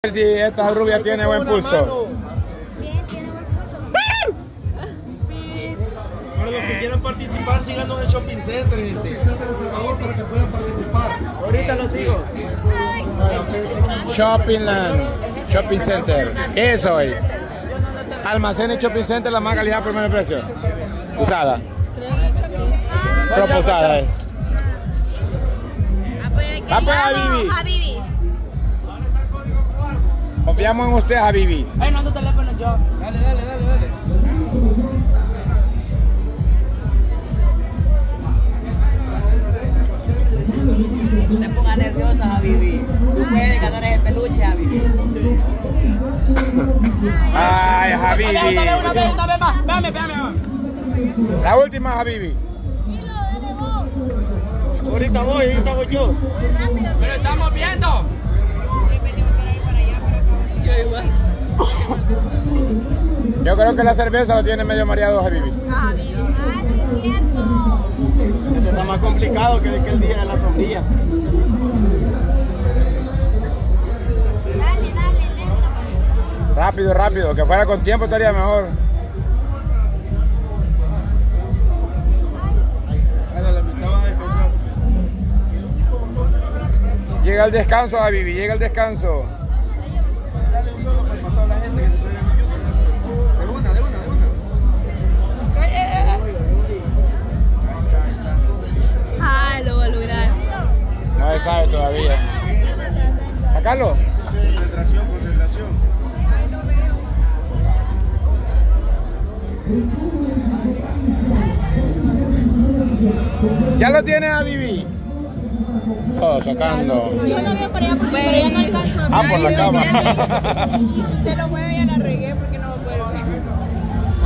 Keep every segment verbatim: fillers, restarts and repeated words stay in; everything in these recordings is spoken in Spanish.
A ver si esta rubia tiene buen pulso. Bien, tiene buen pulso. Para los que quieran participar, síganos en el Shopping Center, gente. Shopping Center El Salvador para que puedan participar. Ahorita lo sigo. Shopping Land, Shopping Center. ¿Qué es hoy? Almacén y Shopping Center, la más calidad por menos precio. Usada. Proposada, eh. Apoya Habibi. Confiamos en usted, Habibi. Ay, no, tu teléfono yo. Dale, dale, dale, dale. No te pongas nerviosa, Habibi. Tú puedes ganar el peluche, Habibi. Ay, Habibi. Una vez, una vez, una vez más. Véame, véame, véame. La última, Habibi. Dilo, dale vos. Ahorita voy, ahorita voy yo. Pero estamos viendo. Yo creo que la cerveza lo tiene medio mareado, Habibi. Ah, Habibi, es cierto. Esto está más complicado que el día de la sombrilla. Dale, dale, lento. Rápido, rápido. Que fuera con tiempo estaría mejor. Dale, la mitad va a descansar. Llega el descanso, Habibi, llega el descanso. Sabe todavía. Sácalo. Concentración, concentración. Ay, no veo. Ya lo tiene Habibi. Todo sacando. Yo no veo para allá porque ya no alcanzo a ver. Ah, por la cama. Te lo mueve y ya la regué porque no me puedo ver.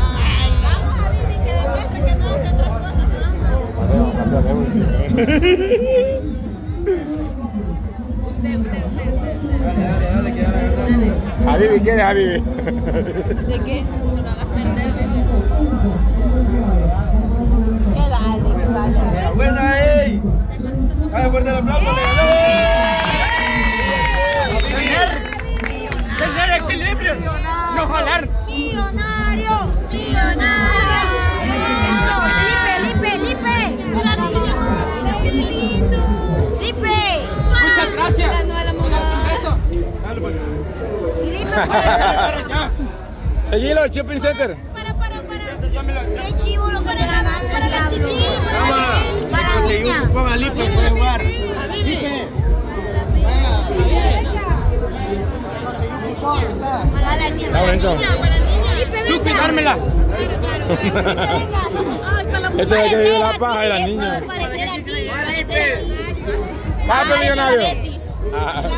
Ay, vamos Habibi, que demuestre que no hace otra cosa, te vamos. Habibi, ¿qué es Habibi? ¿De qué? No lo hagas perder de ese. ¡Qué dale, qué dale! ¡Buena, ey! ¡Vaya, fuerte el aplauso! ¡Tener equilibrio! ¡No jalar! ¡Millonario! ¡Millonario! ¡Lipe, Lipe, Lipe! ¡Hola, niña! ¡Qué lindo! ¡Lipe! ¡Muchas gracias! Seguilo, Shopping Center. Para, para, para. Qué chivo lo que le ganan. Para la chichi, para la niña. Ponga Lipe, puede jugar. Lipe. Para la niña, para la niña. Lipe, venga. Dármela. Esto es que vive la paja de la niña. Vamos, millonario.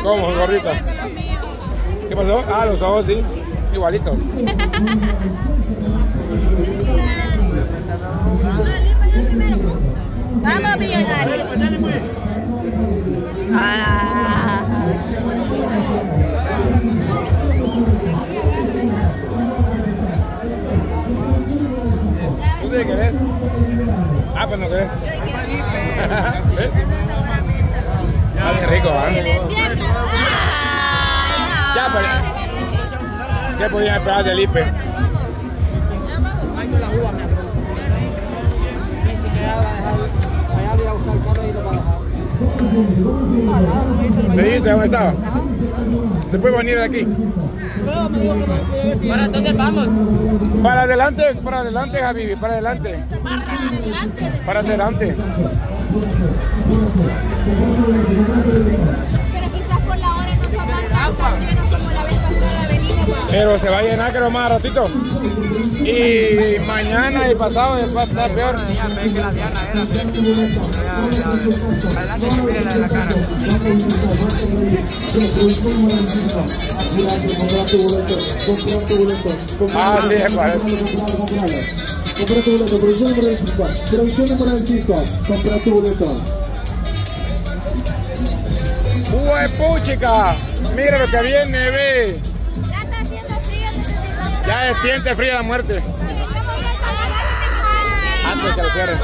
¿Cómo, gordita? ¿Qué pasó? Ah, los ojos sí, igualitos. Vamos, millonario. Ah. ¿Tú de qué ves? Ah, pues no crees. ¿Ves? Ah, qué rico, ¿eh? Ya, pero... ¿Qué podías esperar de Lipe? Ay, no la uva, mi amor. Ni siquiera va a dejar... Allá voy a buscar el carro y lo va a dejar. ¿Le dijiste dónde estaba? Después venir de aquí. ¿Para dónde vamos? Para adelante, para adelante, Habibi, para adelante. Para adelante. Para adelante. Pero se va a llenar, creo, más a ratito. Y mañana y pasado va a estar peor. Ah, sí, es para ¡Uy, puchica! Mira lo que viene, ve. Ya está haciendo frío. Ya se siente fría la muerte. Antes que lo cierren.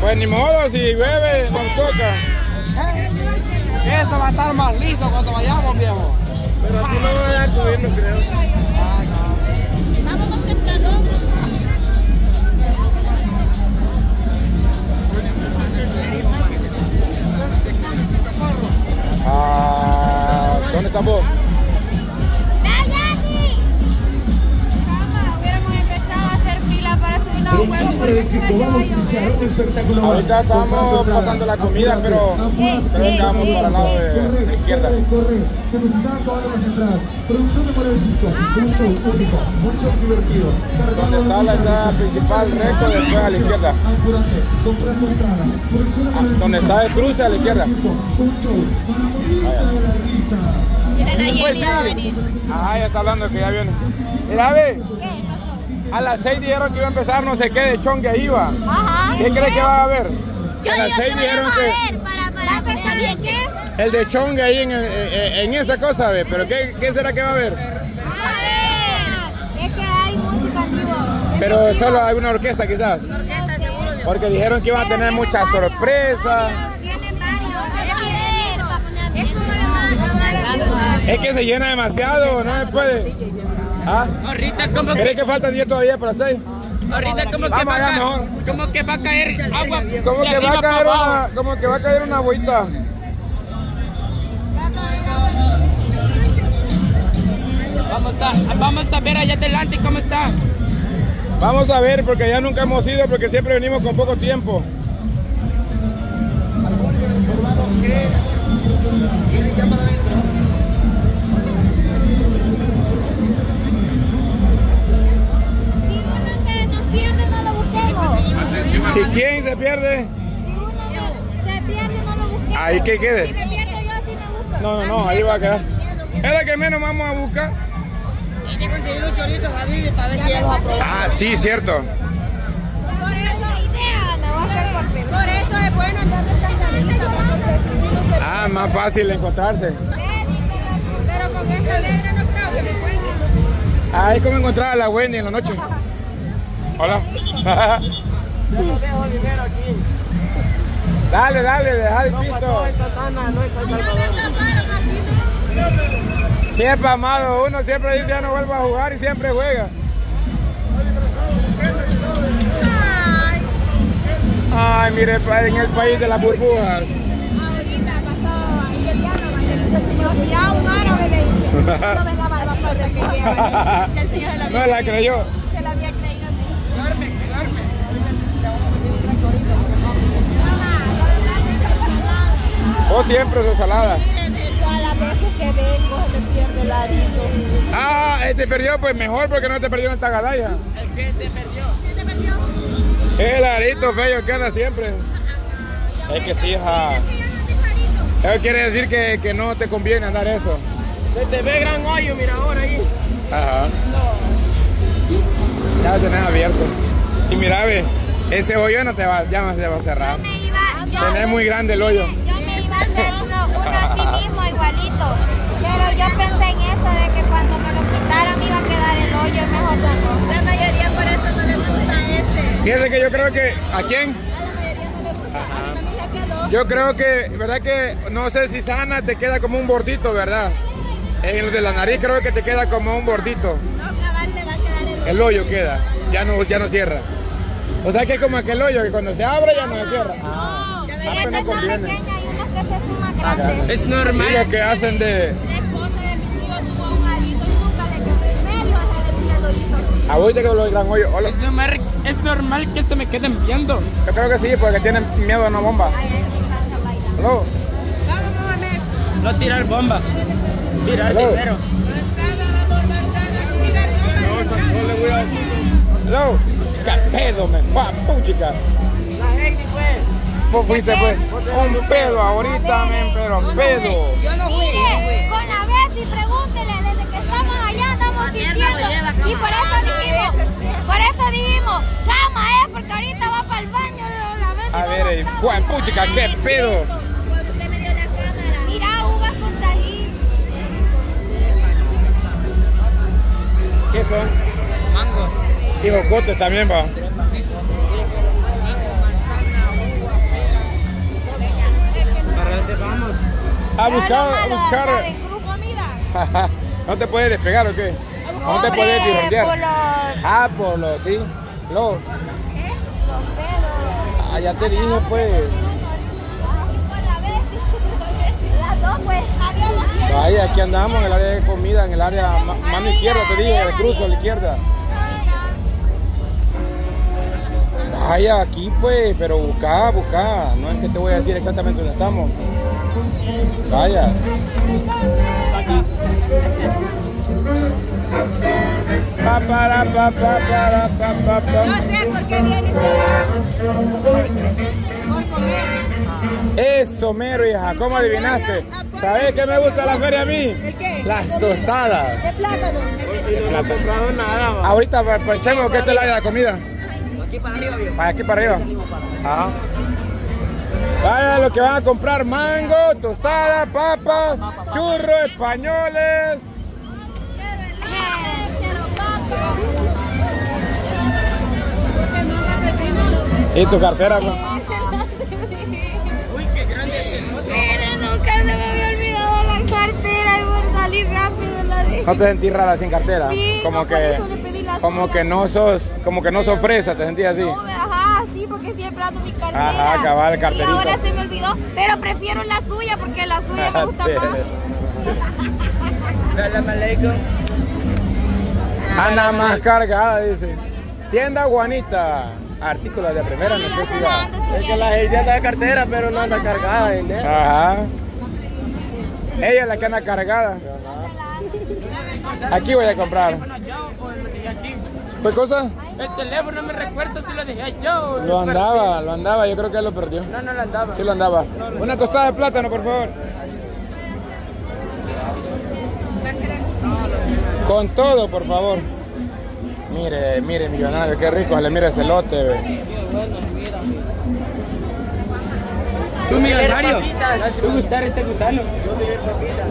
Pues ni modo, si llueve, con coca. Esto va a estar más liso cuando vayamos, viejo. Pero así lo voy a dejar subir, no creo. Ay, no. Vámonos temprano. Ah, ¿dónde estás vos? Ahorita estamos pasando la comida, pero creo que vamos para el lado de la izquierda. Donde está la entrada principal, recto, después a la izquierda. Ah, donde está el cruce, a la izquierda. Ah, ya está hablando que ya viene. Mira, ve. A las seis dijeron que iba a empezar no sé qué de chongue iba. Ajá. ¿Qué crees que va a haber? Yo a las seis dijeron que... Para, para, para empezar bien, ¿qué? El de chongue ahí en, en, en esa cosa, ¿ves? ¿Pero qué, qué será que va a haber? A ver. Es que hay música en vivo. Pero solo hay una orquesta quizás. Una orquesta, seguro. Porque dijeron que iba a tener muchas sorpresas. Tienen varios. Es como la... Es que se llena demasiado, no se puede... ¿Ah? Ahorita como que... ¿Crees que faltan diez todavía para seis? Ahorita como que, va a ca... como que va a caer agua. Como que va a caer una, como que va a caer una agüita. Vamos a, vamos a ver allá adelante cómo está. Vamos a ver, porque ya nunca hemos ido, porque siempre venimos con poco tiempo. Si quién se pierde, si uno se pierde, no lo busquemos. Ahí que quede. Si me pierdo yo, así me busco. No, no, no, ahí va a quedar. Es la que menos vamos a buscar. Hay que conseguir un chorizo, Habibi, para ver si ya lo aprobó. Ah, sí, cierto. Por eso, la idea me va a hacer por primero. Por eso es bueno andar descansando. Ah, más fácil encontrarse. Pero con esta letra no creo que me encuentre. Ah, es como encontrar a la Wendy en la noche. Hola. Yo lo dejo primero aquí. Dale, dale, deja el pito. No es Satana, no es Satana. Siempre amado, uno siempre dice ya no vuelvo a jugar y siempre juega. Ay, mire, en el país de las burbujas. Ahorita pasó ahí el diablo, se me a un árabe le dice. No ves la barba falsa que lleva. No la creyó. Se la había creído a mí. Oh, siempre su salada. Todas las veces que vengo me pierdo el arito. Ah, este perdió, pues mejor porque no te perdió en esta gadalla. ¿El qué te perdió? ¿Qué te perdió? El arito feo que anda siempre. Es que sí, hija. Eso quiere decir que, que no te conviene andar eso. Se te ve gran hoyo, mira ahora ahí. Ajá. No. Ya se me ha abierto. Y mira, ve, ese hoyo no te va, ya no se va a cerrar. Yo me iba, yo, Tenés muy grande el hoyo. Yo me iba a hacer uno, uno así mismo, igualito. Pero yo pensé en eso, de que cuando me lo quitaran iba a quedar el hoyo, mejor ya no. La mayoría por eso no le gusta este. Fíjense que yo creo que, ¿a quién? A la mayoría no le gusta, a mi familia quedó. Yo creo que, verdad que, no sé si sana, te queda como un bordito, ¿verdad? En el de la nariz creo que te queda como un bordito. No, cabal, le va a quedar el hoyo. El hoyo queda, ya no, ya no cierra. O sea que es como aquel hoyo que cuando se abre ya no se cierra. No, ya veía que son pequeñas y unos que se hacen más grandes. Es normal. Sí, lo que hacen de... La esposa de mi tío tuvo un arito y nunca le quedó en medio a esa de mi arito así. ¿A vos te quedó los gran hoyos? Es normal, es normal que se me queden viendo. Yo creo que sí, porque tienen miedo a una bomba. Ay, ay, no, no, no, no, no tirar bomba, tirar dinero. No, no le voy a decir. No. ¿Qué pedo, men? ¡Puchica! La gente, pues. Vos fuiste, pues. Un pedo ahorita, men, pero pedo. Yo no fui. Mire, con la Bessie, pregúntele. Desde que estamos allá andamos sintiendo. Y por eso dijimos, por eso dijimos, cama, ¿eh? Porque ahorita va para el baño la Bessie. A ver, Juan, puchica, ¿qué pedo? Cuando usted me dio la cámara. Mirá, uvas con tajín. ¿Qué son? Mangos. Y jocotes también, va. A buscar, a buscar. ¿No te puedes despegar o qué? No te puedes tirondear. Ah, por lo, sí. Luego. Ah, ya te dije, pues. Ahí, aquí andamos en el área de comida, en el área mano izquierda, te dije, el cruzo a la izquierda. Vaya, aquí pues, pero busca, busca. No es que te voy a decir exactamente dónde estamos. Vaya. Pa, para, pa, pa, para, pa, pa, pa. No sé por qué viene por comer. Eso, mero, hija. ¿Cómo adivinaste? ¿Sabes qué me gusta la feria a mí? ¿El qué? Las tostadas. ¿De plátano? No he comprado nada, ma. Ahorita, aprovechemos que esta es la área de la comida. Aquí para arriba, viejo. Para aquí para arriba. Ajá. Vaya, lo que van a comprar: mango, tostada, papas, churros, españoles. ¿Y tu cartera? Uy, qué grande es. Mira, nunca se me había olvidado la cartera y por salir rápido la dejé. ¿No te sentís rara sin cartera? Sí, como no, que... Como que no sos, como que no sos fresa, ¿te sentías así? No, ajá, sí, porque siempre ando mi cartera. Ajá, cabal, carterita. Y ahora se me olvidó, pero prefiero la suya porque la suya me gusta más. Salam aleikum. Anda más cargada, dice. Tienda Juanita, artículos de primera necesidad. Es que la gente anda de cartera, pero no anda cargada, ¿eh? Ajá. Ella es la que anda cargada. Aquí voy a comprar. ¿Qué cosa? El teléfono, no me recuerdo si lo dejé yo. Lo, lo andaba, perdí. Lo andaba, yo creo que él lo perdió. No, no lo andaba. Sí lo andaba. No, no, Una tostada de plátano, por favor. Con todo, por favor. Mire, mire, millonario, qué rico. Le mire ese lote, ve. Tú, millonario, ¿tú gustar este gusano? Yo te doy papita.